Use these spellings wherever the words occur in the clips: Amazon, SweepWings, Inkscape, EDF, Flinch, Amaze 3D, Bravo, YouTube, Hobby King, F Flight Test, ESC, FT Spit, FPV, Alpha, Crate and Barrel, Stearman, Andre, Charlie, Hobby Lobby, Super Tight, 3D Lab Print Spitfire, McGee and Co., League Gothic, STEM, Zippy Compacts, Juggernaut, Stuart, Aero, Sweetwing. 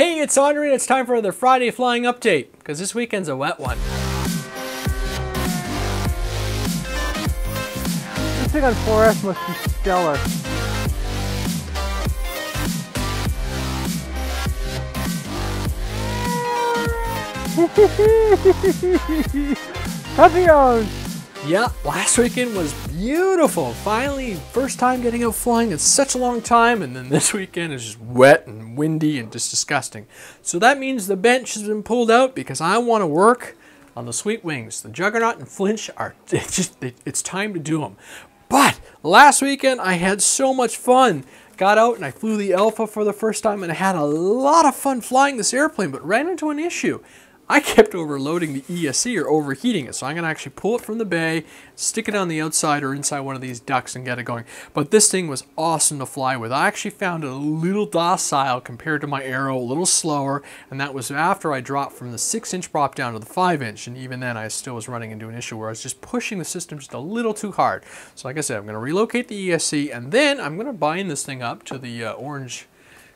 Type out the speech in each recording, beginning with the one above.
Hey, it's Andre and it's time for another Friday flying update, because this weekend's a wet one. This thing on 4S must be stellar. Papillons! Yeah, last weekend was beautiful. Finally, first time getting out flying in such a long time, and then this weekend is just wet and windy and just disgusting. So that means the bench has been pulled out because I want to work on the Sweetwings. The Juggernaut and Flinch are it's time to do them. But last weekend I had so much fun. Got out and I flew the Alpha for the first time, and I had a lot of fun flying this airplane, but ran into an issue. I kept overloading the ESC or overheating it, so I'm going to actually pull it from the bay, stick it on the outside or inside one of these ducts and get it going. But this thing was awesome to fly with. I actually found it a little docile compared to my Aero, a little slower, and that was after I dropped from the 6-inch prop down to the 5-inch, and even then I still was running into an issue where I was just pushing the system just a little too hard. So like I said, I'm going to relocate the ESC, and then I'm going to bind this thing up to the orange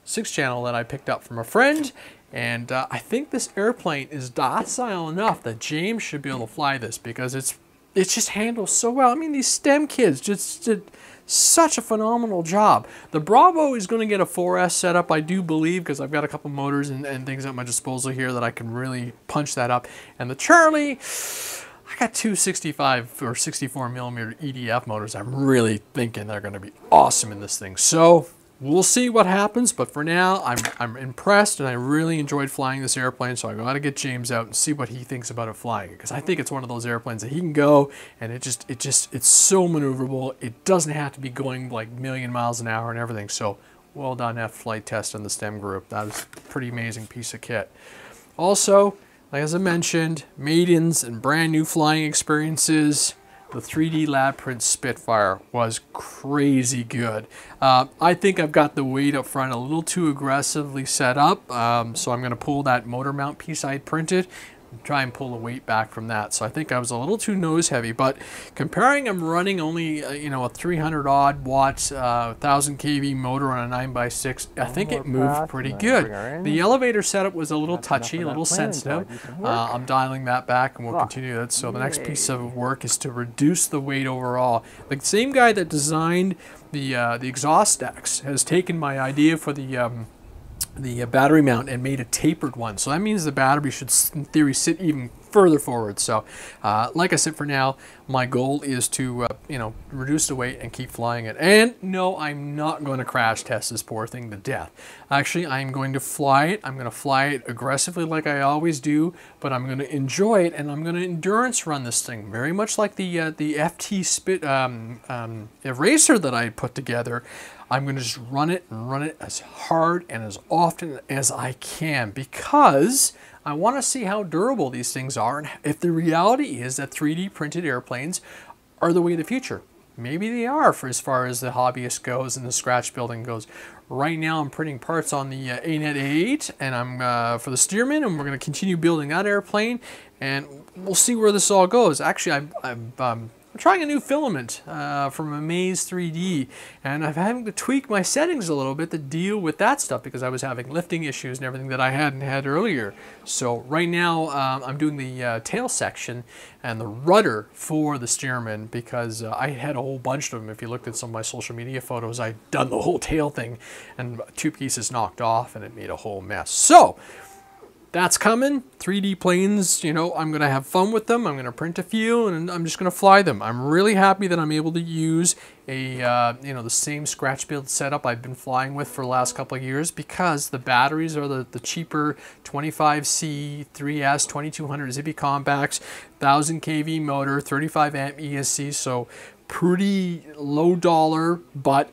6-channel that I picked up from a friend. And I think this airplane is docile enough that James should be able to fly this, because it just handles so well. I mean, these STEM kids just did such a phenomenal job. The Bravo is going to get a 4S setup, I do believe, because I've got a couple motors and things at my disposal here that I can really punch that up. And the Charlie, I got two 65 or 64 millimeter EDF motors. I'm really thinking they're going to be awesome in this thing. So we'll see what happens, but for now, I'm impressed, and I really enjoyed flying this airplane, so I gotta get James out and see what he thinks about it flying, because I think it's one of those airplanes that he can go, and it's so maneuverable. It doesn't have to be going like a million miles an hour and everything, so well done F Flight Test and the STEM group. That was a pretty amazing piece of kit. Also, as I mentioned, maidens and brand new flying experiences. The 3D Lab Print Spitfire was crazy good. I think I've got the weight up front a little too aggressively set up, so I'm going to pull that motor mount piece I printed and try and pull the weight back from that. So I think I was a little too nose heavy, but comparing I'm running only a 300 odd watts, 1000 kV motor on a 9x6, I think it moved pretty good. The elevator setup was a little touchy, a little sensitive. I'm dialing that back and we'll continue that. So the next piece of work is to reduce the weight overall. The same guy that designed the exhaust stacks has taken my idea for the battery mount and made a tapered one. So that means the battery should, in theory, sit even further forward. So like I said, for now, my goal is to reduce the weight and keep flying it. And no, I'm not going to crash test this poor thing to death. Actually, I'm going to fly it. I'm going to fly it aggressively like I always do, but I'm going to enjoy it, and I'm going to endurance run this thing, very much like the FT Spit eraser that I put together. I'm going to just run it as hard and as often as I can, because I want to see how durable these things are, and if the reality is that 3D printed airplanes are the way of the future. Maybe they are, for as far as the hobbyist goes and the scratch building goes. Right now I'm printing parts on the ANET A8 and I'm for the Stearman, and we're going to continue building that airplane, and we'll see where this all goes. Actually, I'm trying a new filament from Amaze 3D, and I'm having to tweak my settings a little bit to deal with that stuff, because I was having lifting issues and everything that I hadn't had earlier. So right now I'm doing the tail section and the rudder for the Stearman, because I had a whole bunch of them. If you looked at some of my social media photos, I'd done the whole tail thing and two pieces knocked off, and it made a whole mess. So that's coming. 3D planes, I'm going to have fun with them. I'm going to print a few, and I'm just going to fly them. I'm really happy that I'm able to use a, the same scratch build setup I've been flying with for the last couple of years, because the batteries are the cheaper 25C, 3S, 2200 Zippy Compacts, 1000 kV motor, 35 amp ESC, so pretty low dollar, but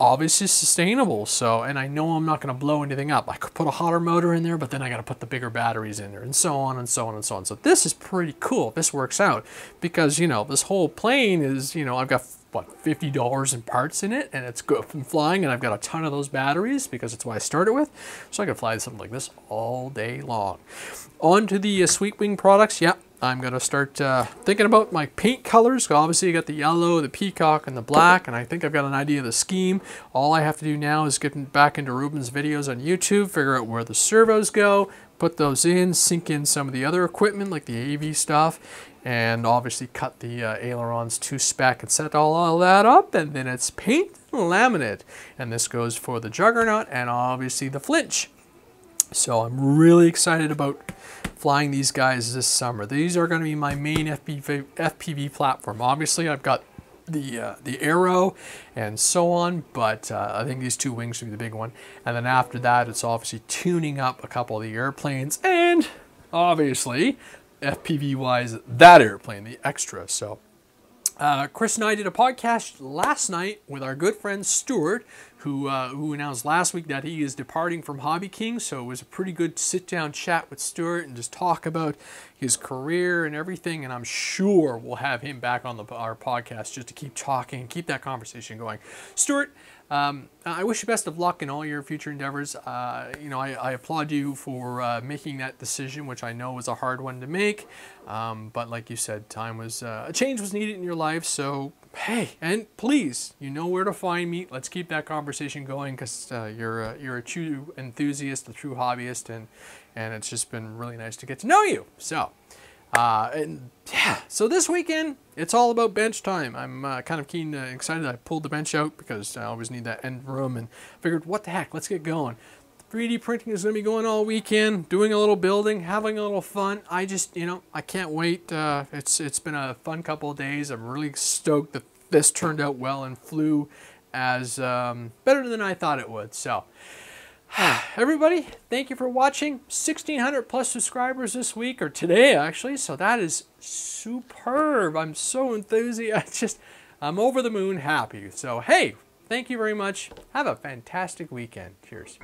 obviously sustainable. So, and I know I'm not going to blow anything up. I could put a hotter motor in there, but then I got to put the bigger batteries in there, and so on and so on and so on. So this is pretty cool. This works out, because this whole plane is, I've got what, $50 in parts in it, and it's good from flying, and I've got a ton of those batteries because it's what I started with. So I can fly something like this all day long. On to the Sweetwing products. Yeah, I'm going to start thinking about my paint colors. Obviously, you got the yellow, the peacock, and the black, and I think I've got an idea of the scheme. All I have to do now is get back into Ruben's videos on YouTube, figure out where the servos go, put those in, sync in some of the other equipment like the AV stuff, and obviously cut the ailerons to spec and set all that up, and then it's paint and laminate. And this goes for the Juggernaut and obviously the Flinch. So I'm really excited about flying these guys this summer. These are going to be my main FPV platform. Obviously, I've got the Aero and so on, but I think these two wings will be the big one. And then after that, it's obviously tuning up a couple of the airplanes and obviously FPV-wise, that airplane, the Extra. So Chris and I did a podcast last night with our good friend Stuart, who announced last week that he is departing from Hobby King. So it was a pretty good sit-down chat with Stuart and just talk about his career and everything. And I'm sure we'll have him back on our podcast just to keep talking, keep that conversation going. Stuart, I wish you best of luck in all your future endeavors. You know, I applaud you for making that decision, which I know was a hard one to make. But like you said, a change was needed in your life. So, hey, and please, you know where to find me. Let's keep that conversation going, because you're a true enthusiast, a true hobbyist, and it's just been really nice to get to know you. So, and yeah, so this weekend it's all about bench time. I'm kind of keen, excited. I pulled the bench out because I always need that end room, and figured, what the heck, let's get going. 3D printing is going to be going all weekend, doing a little building, having a little fun. I just, you know, I can't wait. It's been a fun couple of days. I'm really stoked that this turned out well and flew as better than I thought it would. So everybody, thank you for watching. 1,600 plus subscribers this week, or today actually, so that is superb. I'm so enthusiastic, I'm over the moon happy. So hey, thank you very much. Have a fantastic weekend. Cheers.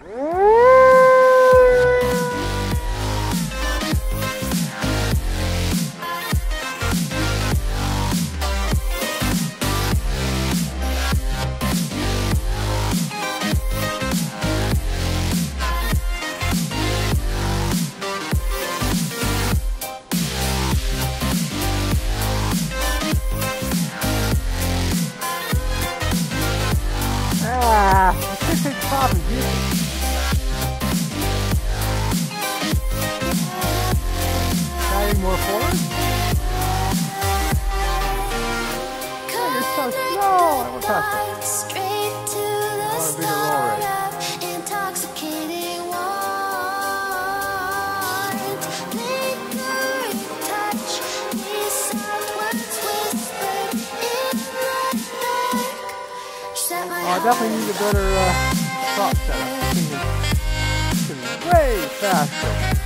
I definitely need a better prop setup. Way faster.